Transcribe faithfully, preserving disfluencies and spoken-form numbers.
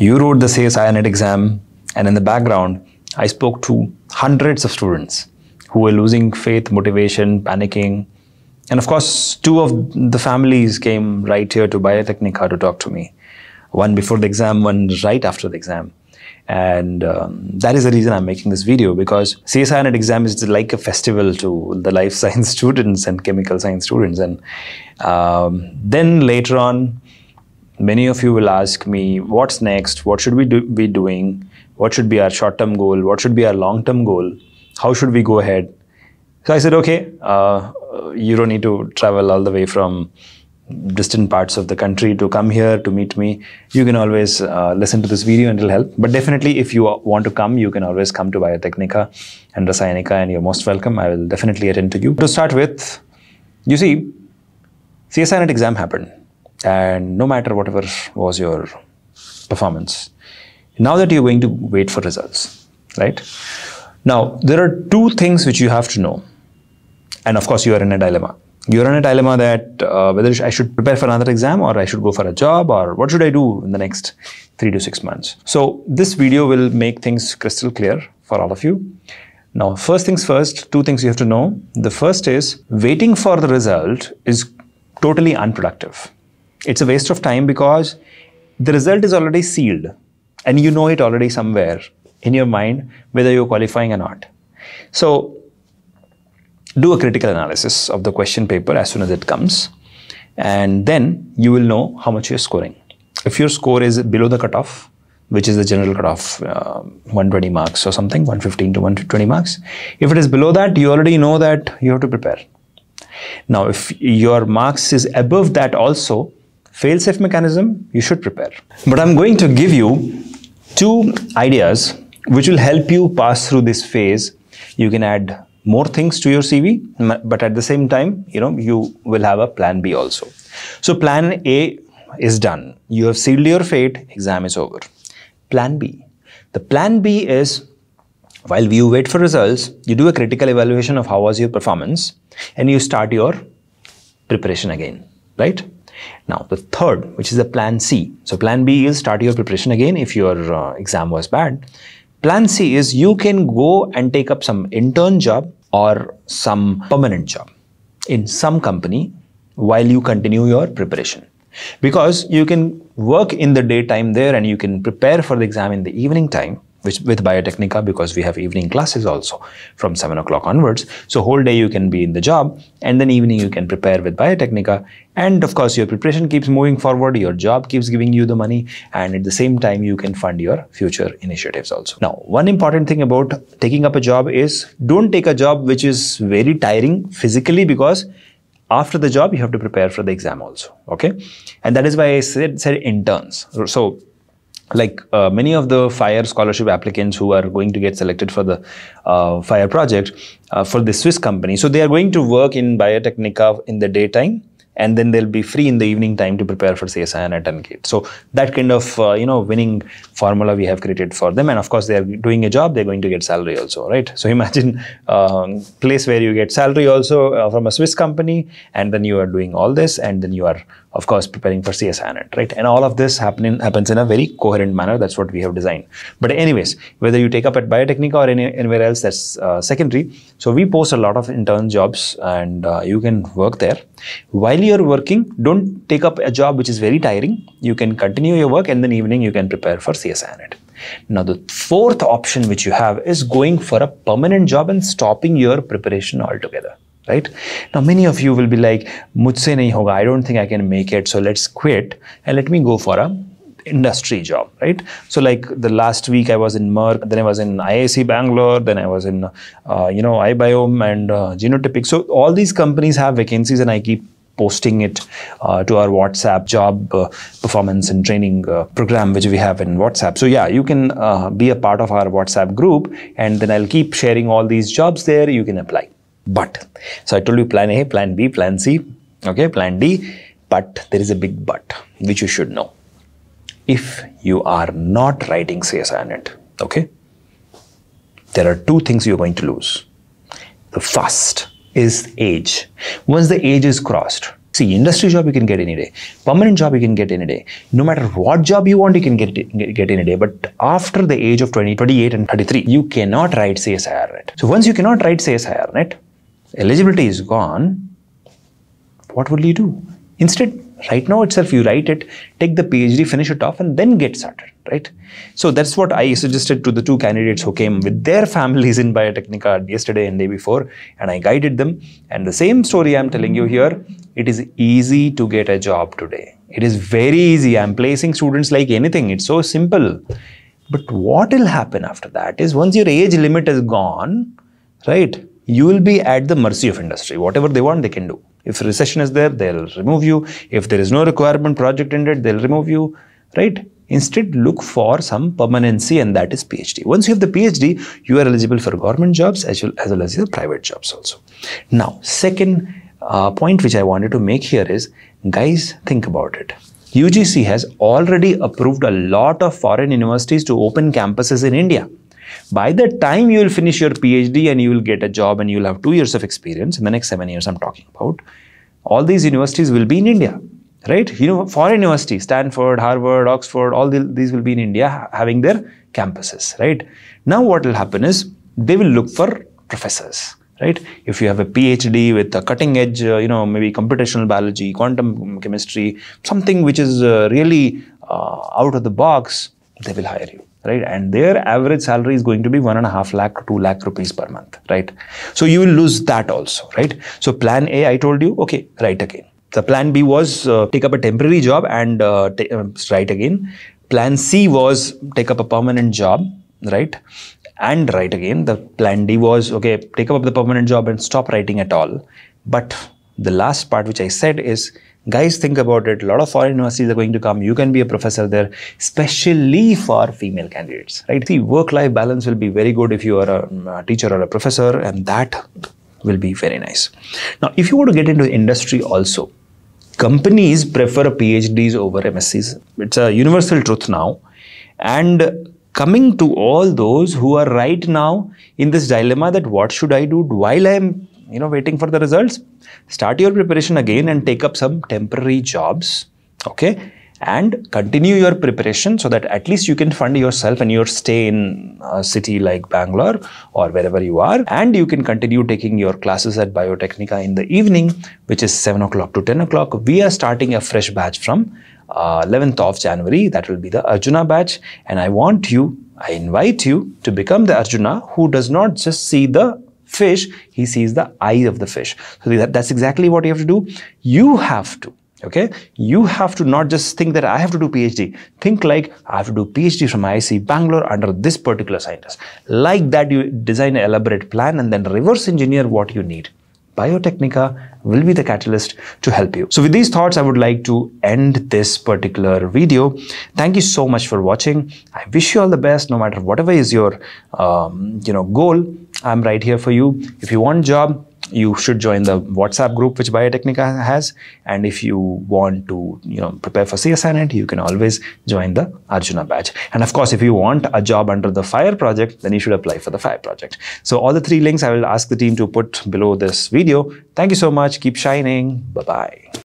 You wrote the C S I R NET exam, and in the background, I spoke to hundreds of students who were losing faith, motivation, panicking. And of course, two of the families came right here to Biotecnika to talk to me. One before the exam, one right after the exam. And um, that is the reason I'm making this video, because C S I R NET exam is like a festival to the life science students and chemical science students. And um, then later on, many of you will ask me, what's next? What should we do, be doing? What should be our short-term goal? What should be our long-term goal? How should we go ahead? So I said, okay, uh, you don't need to travel all the way from distant parts of the country to come here to meet me. You can always uh, listen to this video and it'll help. But definitely, if you want to come, you can always come to Biotecnika and Rasayanika, and you're most welcome. I will definitely attend to you. To start with, you see, C S I R NET exam happened, and no matter whatever was your performance, now that you're going to wait for results, right? Now, there are two things which you have to know. And of course, you are in a dilemma. You're in a dilemma that uh, whether I should prepare for another exam, or I should go for a job, or what should I do in the next three to six months. So this video will make things crystal clear for all of you. Now, first things first, two things you have to know. The first is, waiting for the result is totally unproductive. It's a waste of time, because the result is already sealed and you know it already somewhere in your mind, whether you're qualifying or not. So do a critical analysis of the question paper as soon as it comes, and then you will know how much you're scoring. If your score is below the cutoff, which is the general cutoff, uh, one hundred twenty marks or something, one fifteen to one twenty marks. If it is below that, you already know that you have to prepare. Now, if your marks is above that also, fail-safe mechanism, you should prepare. But I'm going to give you two ideas which will help you pass through this phase. You can add more things to your C V, but at the same time, you know, you will have a plan B also. So plan A is done. You have sealed your fate, exam is over. Plan B. The plan B is, while you wait for results, you do a critical evaluation of how was your performance, and you start your preparation again, right? Now, the third, which is the plan C. So plan B is start your preparation again if your uh, exam was bad. Plan C is you can go and take up some intern job or some permanent job in some company while you continue your preparation. Because you can work in the daytime there, and you can prepare for the exam in the evening time, which with Biotecnika, because we have evening classes also from seven o'clock onwards. So whole day you can be in the job, and then evening you can prepare with Biotecnika. And of course, your preparation keeps moving forward, your job keeps giving you the money, and at the same time you can fund your future initiatives also. Now, one important thing about taking up a job is, don't take a job which is very tiring physically, because after the job you have to prepare for the exam also, okay? And that is why I said, said interns. So, like uh, many of the FIRE scholarship applicants who are going to get selected for the uh, FIRE project uh, for the Swiss company. So they are going to work in Biotecnika in the daytime, and then they'll be free in the evening time to prepare for C S I R NET and GATE. So that kind of, uh, you know, winning formula we have created for them. And of course, they are doing a job, they're going to get salary also, right? So imagine a um, place where you get salary also uh, from a Swiss company, and then you are doing all this, and then you are, of course, preparing for C S I R NET, right? And all of this happening happens in a very coherent manner. That's what we have designed. But anyways, whether you take up at Biotecnika or any, anywhere else, that's uh, secondary. So we post a lot of intern jobs, and uh, you can work there. While you're working, don't take up a job which is very tiring. You can continue your work, and then evening you can prepare for C S I R NET. Now, the fourth option which you have is going for a permanent job and stopping your preparation altogether. Right? Now, many of you will be like, "Mujhse nahi hoga. I don't think I can make it. So let's quit and let me go for a industry job." Right? So, like the last week, I was in Merck, then I was in I A C Bangalore, then I was in uh, you know iBiome and uh, Genotypic. So all these companies have vacancies, and I keep posting it uh, to our WhatsApp job uh, performance and training uh, program, which we have in WhatsApp. So yeah, you can uh, be a part of our WhatsApp group, and then I'll keep sharing all these jobs there. You can apply. But, so I told you plan A, plan B, plan C, okay, plan D, but there is a big but, which you should know. If you are not writing C S I R NET, okay, there are two things you're going to lose. The first is age. Once the age is crossed, See, industry job you can get any day. Permanent job you can get any day. No matter what job you want, you can get get any day. But after the age of twenty, twenty-eight and thirty-three, you cannot write C S I R N E T. So once you cannot write C S I R N E T, eligibility is gone. What will you do? Instead, right now itself, you write it, take the PhD, finish it off, and then get started, right? So that's what I suggested to the two candidates who came with their families in Biotecnika yesterday and day before, and I guided them. And the same story I'm telling you here, it is easy to get a job today. It is very easy. I'm placing students like anything. It's so simple. But what will happen after that is once your age limit is gone, right, you will be at the mercy of industry. Whatever they want, they can do. If recession is there, they'll remove you. If there is no requirement, project ended, they'll remove you, right? Instead, look for some permanency, and that is PhD. Once you have the PhD, you are eligible for government jobs as well as, well as your private jobs also. Now, second uh, point which I wanted to make here is, guys, think about it. U G C has already approved a lot of foreign universities to open campuses in India. By the time you will finish your PhD and you will get a job and you will have two years of experience in the next seven years I'm talking about, all these universities will be in India, right? You know, foreign universities, Stanford, Harvard, Oxford, all the, these will be in India having their campuses, right? Now what will happen is they will look for professors, right? If you have a PhD with a cutting edge, uh, you know, maybe computational biology, quantum chemistry, something which is uh, really uh, out of the box, they will hire you. Right? And their average salary is going to be one and a half lakh to two lakh rupees per month, right? So you will lose that also, right? So plan A, I told you, okay, write again. The plan B was uh, take up a temporary job and uh, uh, write again. Plan C was take up a permanent job, right? And write again. The plan D was, okay, take up the permanent job and stop writing at all. But the last part which I said is, guys, think about it. A lot of foreign universities are going to come. You can be a professor there, especially for female candidates, right? The work-life balance will be very good if you are a teacher or a professor, and that will be very nice. Now, if you want to get into industry also, companies prefer PhDs over M S Cs. It's a universal truth now. And coming to all those who are right now in this dilemma that what should I do while I'm you know, waiting for the results, start your preparation again and take up some temporary jobs, okay? And continue your preparation so that at least you can fund yourself and your stay in a city like Bangalore or wherever you are. And you can continue taking your classes at Biotecnika in the evening, which is seven o'clock to ten o'clock. We are starting a fresh batch from uh, eleventh of January. That will be the Arjuna batch. And I want you, I invite you to become the Arjuna who does not just see the fish, he sees the eye of the fish. So that, that's exactly what you have to do. You have to, okay? You have to not just think that I have to do PhD. Think like I have to do PhD from I I S c Bangalore under this particular scientist. Like that, you design an elaborate plan and then reverse engineer what you need. Biotecnika will be the catalyst to help you. So with these thoughts, I would like to end this particular video. Thank you so much for watching. I wish you all the best, no matter whatever is your, um, you know, goal. I'm right here for you. If you want a job, you should join the WhatsApp group which Biotecnika has. And if you want to, you know, prepare for C S I R N E T, you can always join the Arjuna badge. And of course, if you want a job under the FIRE project, then you should apply for the FIRE project. So all the three links I will ask the team to put below this video. Thank you so much. Keep shining. Bye-bye.